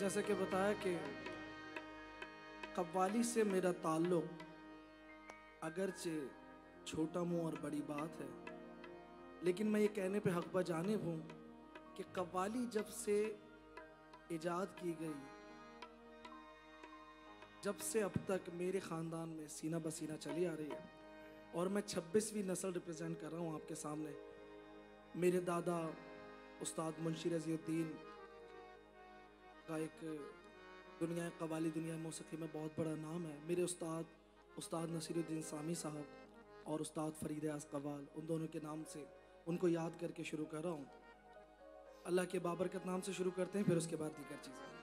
جیسے کہ بتایا کہ قوالی سے میرا تعلق اگرچہ چھوٹا منہ اور بڑی بات ہے، لیکن میں یہ کہنے پہ حق بجانب ہوں کہ قوالی جب سے ایجاد کی گئی، جب سے اب تک میرے خاندان میں سینہ بسینہ چلی آ رہی ہے، اور میں 26ویں نسل ریپریزنٹ کر رہا ہوں آپ کے سامنے۔ میرے دادا استاد منسر عظیدین کا ایک دنیا قوالی دنیا موسیقی میں بہت بڑا نام ہے۔ میرے استاد نصیر الدین سامی صاحب اور استاد فرید ایاز قوال، ان دونوں کے نام سے ان کو یاد کر کے شروع کر رہا ہوں۔ اللہ کے بابرکت نام سے شروع کرتے ہیں، پھر اس کے بعد دیگر چیزیں۔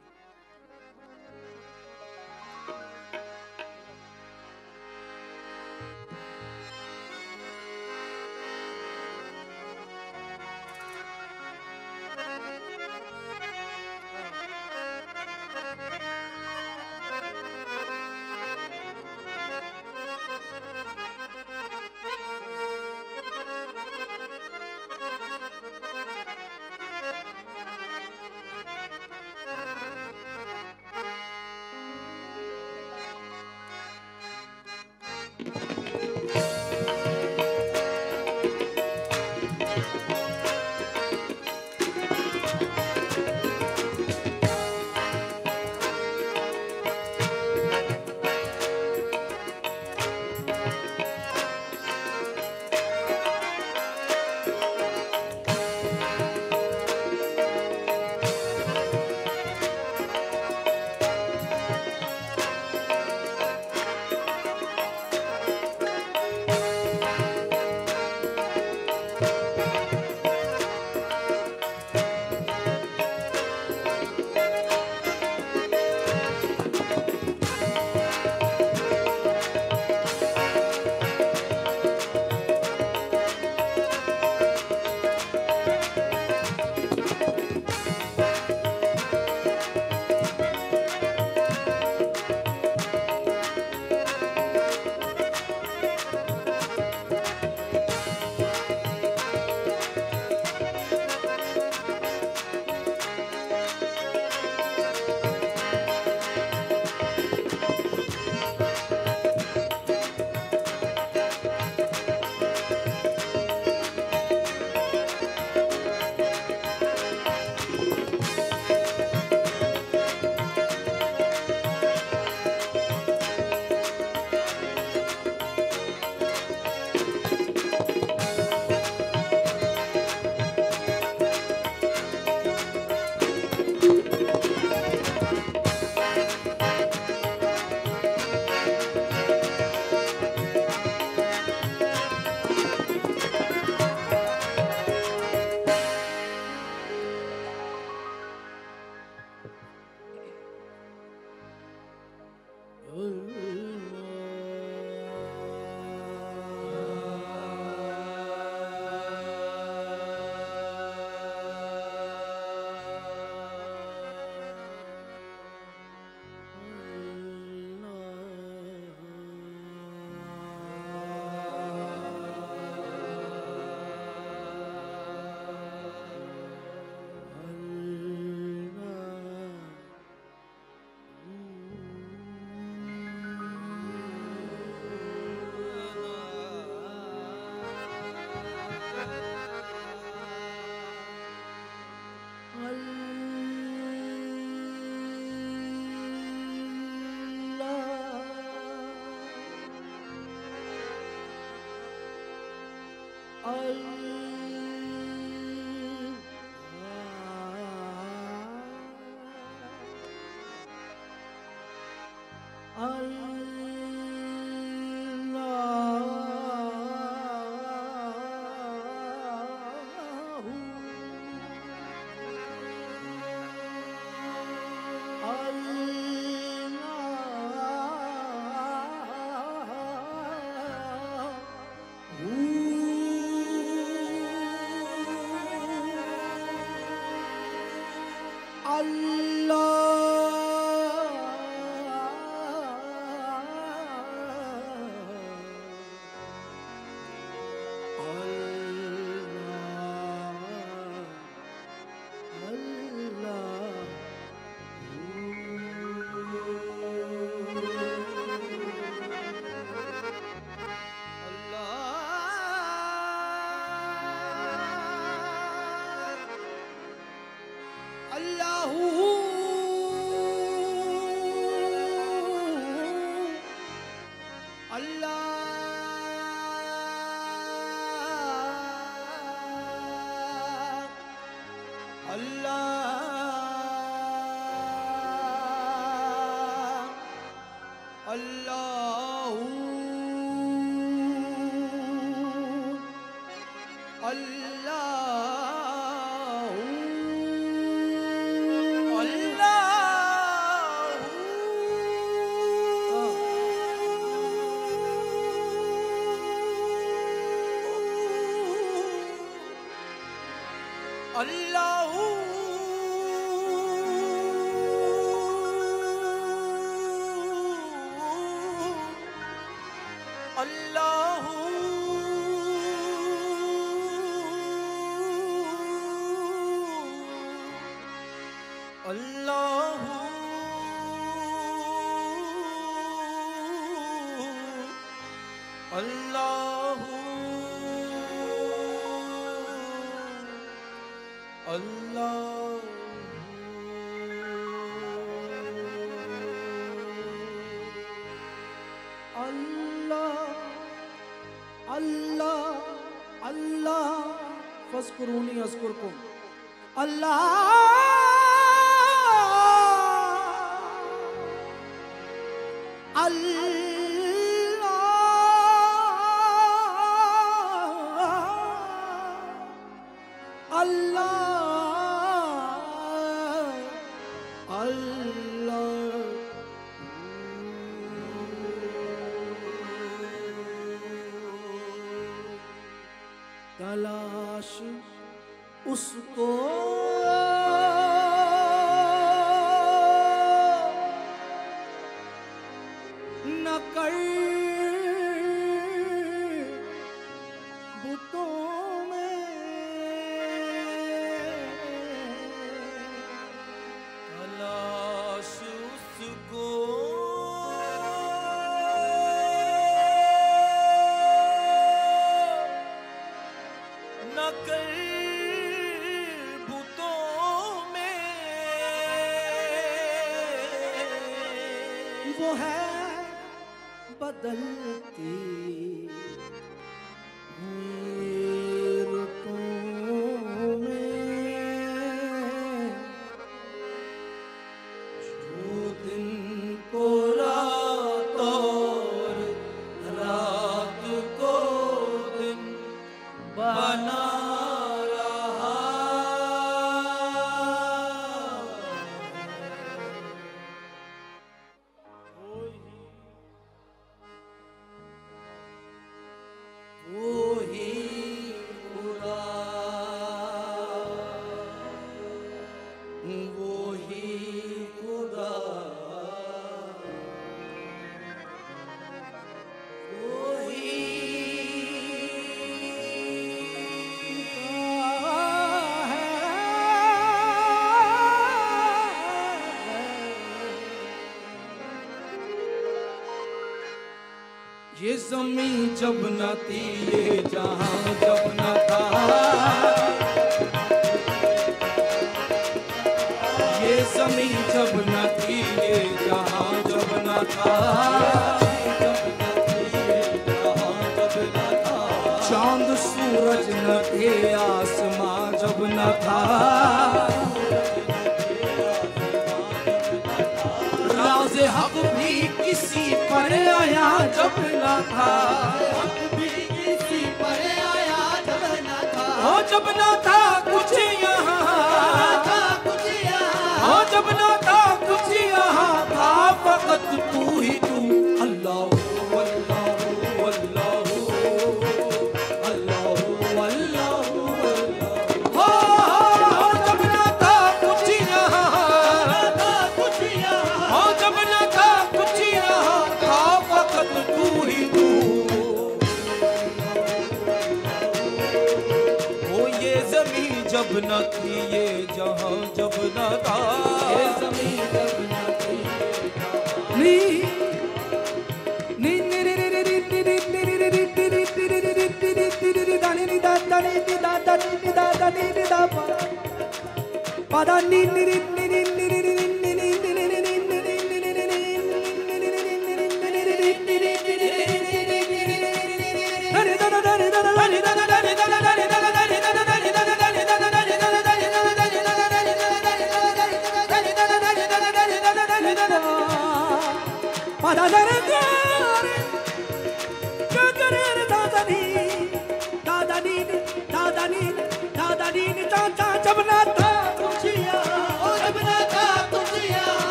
اللہ اللہ اللہ تلاش اس کو نہ کر بتوں میں تلاش اس کو بدلتی رتوں میں جو دن کو رات اور رات کو دن بنا یہ زمین جب نہ تھی یہ جہاں جب نہ تھا یہ زمین جب نہ تھی یہ جہاں جب نہ تھا چاند سورج نہ تھے آسمان جب نہ تھا راز حق بھی کسی پر آیا جب نہ تھا حق بھی کسی پر آیا جب نہ تھا ہو جب نہ تھا کچھ یہاں ہو جب نہ تھا کچھ یہاں تھا فقط تو ہی تو اللہ نہ تھی یہ جہاں جب نہ تھا یہ زمین جب نہ تھی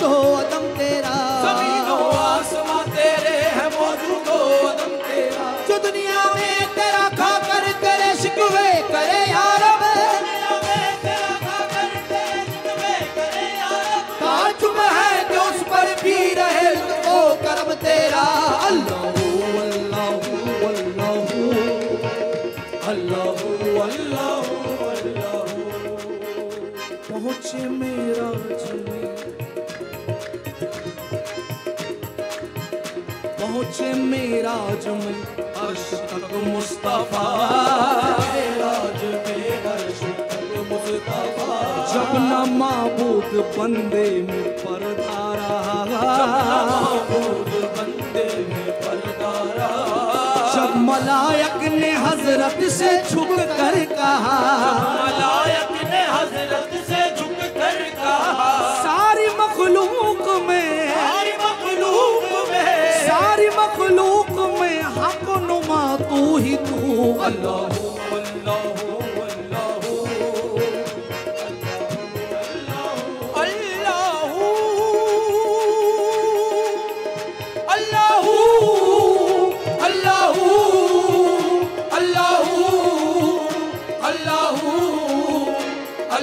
موجود ہو عدم تیرا، زمین و آسماں تیرے ہے موجود ہو عدم تیرا، جو دنیا میں تیرا کھا کر تیرے شکوے کرے یا رب، دنیا میں تیرا کھا کر تیرے شکوے کرے یا رب، تاج میں ہے جو اس پر بھی رہے وہ کرم تیرا. اللہ پہنچے میرا جی، پہنچے میرا جمل اشفق مصطفیٰ، راج میں اشفق مصطفیٰ، جب نہ معبود بندے میں پردہ رہا، جب نہ معبود بندے میں پردہ رہا، جب ملائک نے حضرت سے جھک کر کہا، ملائک نے حضرت سے جھک کر کہا، ساری مخلوق میں، ساری مخلوق میں حق نما تو ہی تو. اللہ اللہ اللہ اللہ اللہ اللہ اللہ اللہ اللہ اللہ اللہ Allah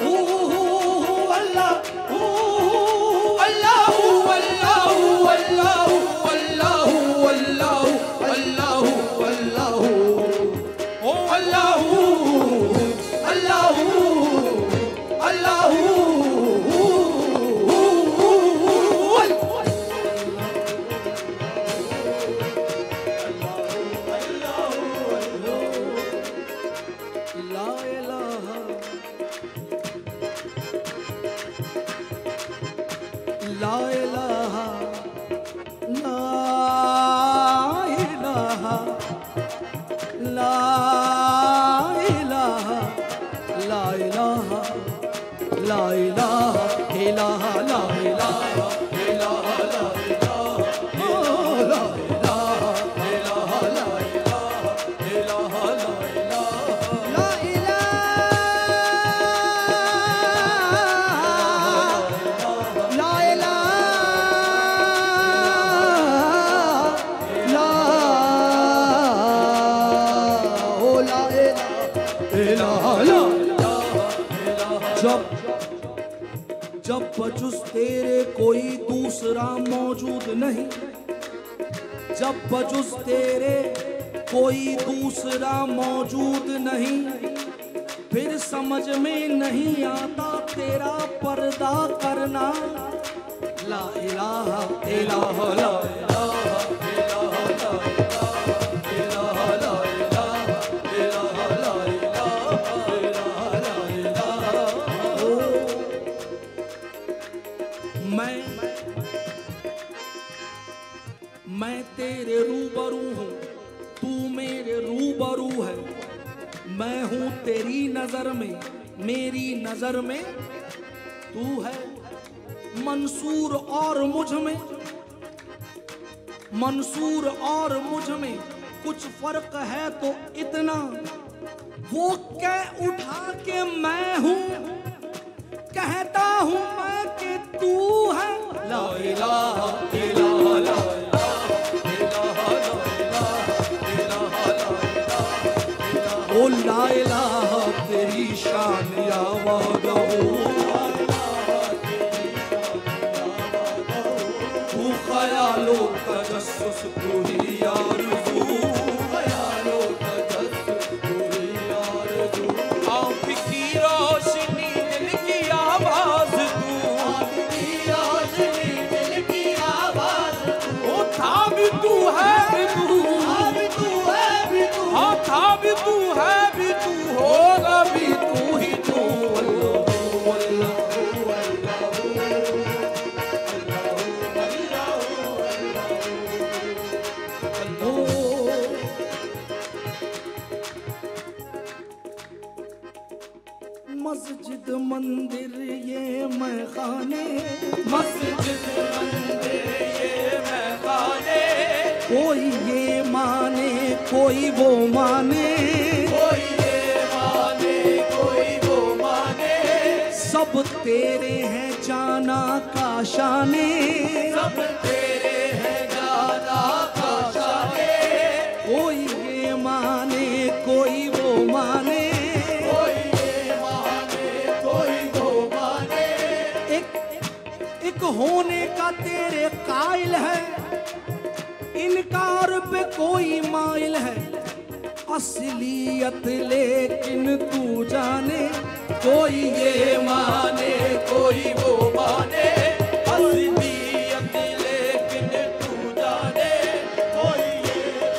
who Allah who Allah جب بجز تیرے کوئی دوسرا موجود نہیں، پھر سمجھ میں نہیں آتا تیرا پردہ کرنا. لا الہ الا اللہ تیرے روبرو ہوں، تو میرے روبرو ہے، میں ہوں تیری نظر میں، میری نظر میں تو ہے. منصور اور مجھ میں، منصور اور مجھ میں کچھ فرق ہے تو اتنا، وہ کہہ اٹھا کہ میں ہوں، کہتا ہوں میں کہ تو ہے. لا الہ الا اللہ لا الہ تیری شان یا والا تو خیال و تجسس تو ہی آرزو، خیال و تجسس تو ہی آرزو، آنکھ کی روشنی دل کی آواز تو، آنکھ کی روشنی دل کی آواز تو، تھا بھی تو ہے بھی تو، تھا بھی تو ہے بھی تو، ہاں تھا بھی تو ہے بھی تو، ہوگا بھی تو ہی تو. اللہ اللہ اللہ اللہ مسجد مندر یہ میخانے، مسجد مندر یہ میخانے، کوئی یہ مانے کوئی وہ مانے، کوئی یہ مانے کوئی وہ مانے، سب تیرے ہیں جانا کا شانے، سب تیرے ہیں جانا کا شانے، کوئی یہ مانے کوئی وہ مانے، ہونے کا تیرے قائل ہے، انکار پہ کوئی مائل ہے، اصلیت لیکن تو جانے، کوئی یہ مانے کوئی وہ مانے، اصلیت لیکن تو جانے، کوئی یہ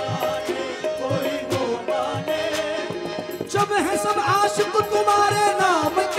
مانے کوئی وہ مانے، جب ہیں سب عاشق تمہارے نام کے،